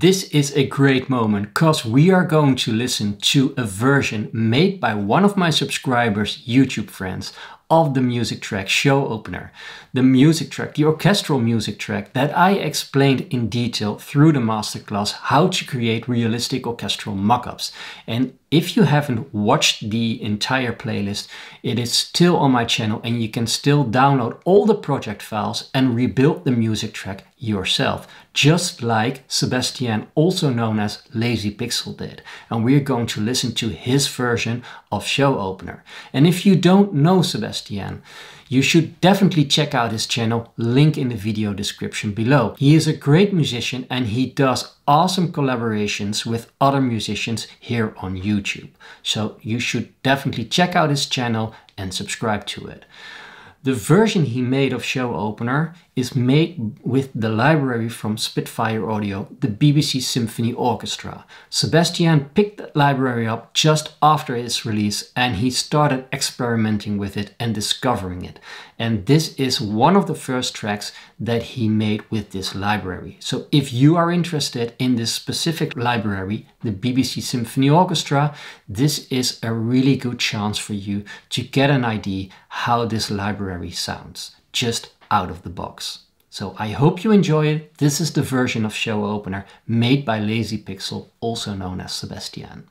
This is a great moment because we are going to listen to a version made by one of my subscribers' YouTube friends of the music track Show Opener. The music track, the orchestral music track that I explained in detail through the masterclass how to create realistic orchestral mock-ups. And if you haven't watched the entire playlist, it is still on my channel and you can still download all the project files and rebuild the music track yourself, just like Sébastien, also known as LazyPixel, did. And we're going to listen to his version of Show Opener. And if you don't know Sébastien, you should definitely check out his channel, link in the video description below. He is a great musician and he does awesome collaborations with other musicians here on YouTube. So you should definitely check out his channel and subscribe to it. The version he made of Show Opener is made with the library from Spitfire Audio, the BBC Symphony Orchestra. Sébastien picked that library up just after its release and he started experimenting with it and discovering it. And this is one of the first tracks that he made with this library. So if you are interested in this specific library, the BBC Symphony Orchestra, this is a really good chance for you to get an idea how this library sounds, just out of the box. So I hope you enjoy it. This is the version of Show Opener made by LazyPixel, also known as Sébastien.